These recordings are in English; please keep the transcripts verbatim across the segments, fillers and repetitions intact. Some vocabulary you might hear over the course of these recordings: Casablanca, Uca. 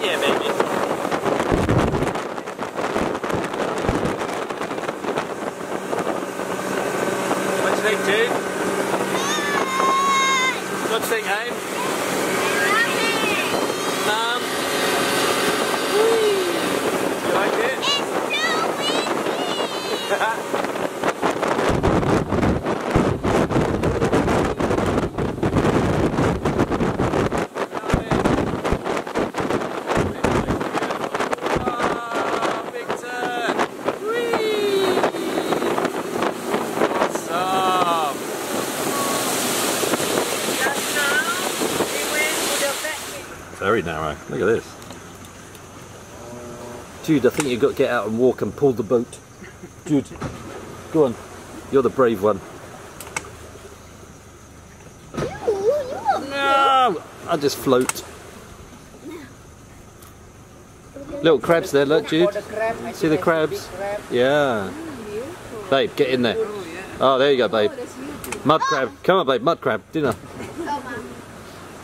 Yeah, maybe. Very narrow. Look at this. Jude, I think you've got to get out and walk and pull the boat. Jude, go on. You're the brave one. No! I'll just float. Little crabs there, look, Jude. See the crabs? Yeah. Babe, get in there. Oh, there you go, babe. Mud crab. Come on, babe, mud crab. Dinner.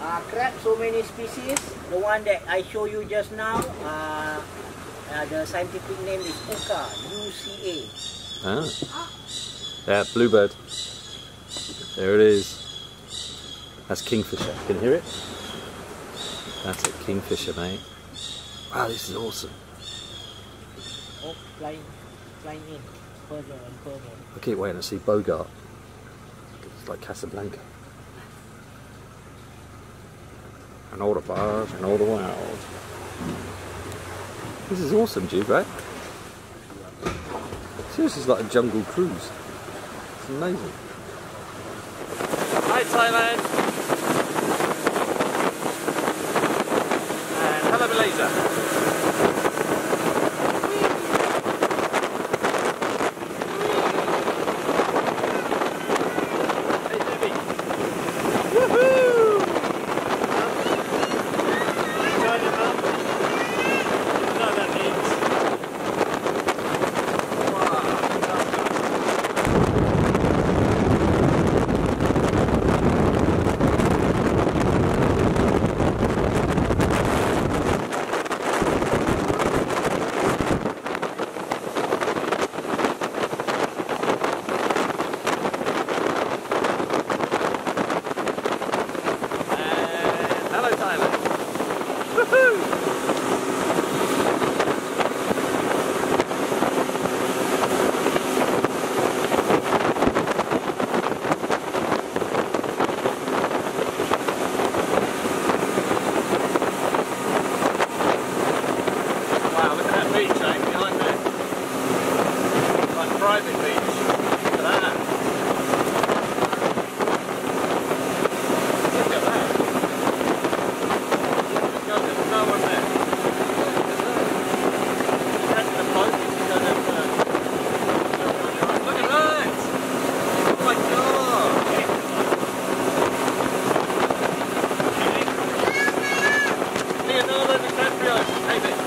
Uh, crab, so many species. The one that I show you just now, uh, uh, the scientific name is Uca, U C A. Ah. Yeah, bluebird. There it is. That's kingfisher. Can you hear it? That's a kingfisher, mate. Wow, this is awesome. Oh, flying, flying in, further and further. I keep waiting to see Bogart. It's like Casablanca. And all the bars and all the world. This is awesome, Jude, right? Seriously, it's like a jungle cruise. It's amazing. Hi, Thailand! And hello, Malaysia! Hey, Debbie! Woohoo! Hey, babe.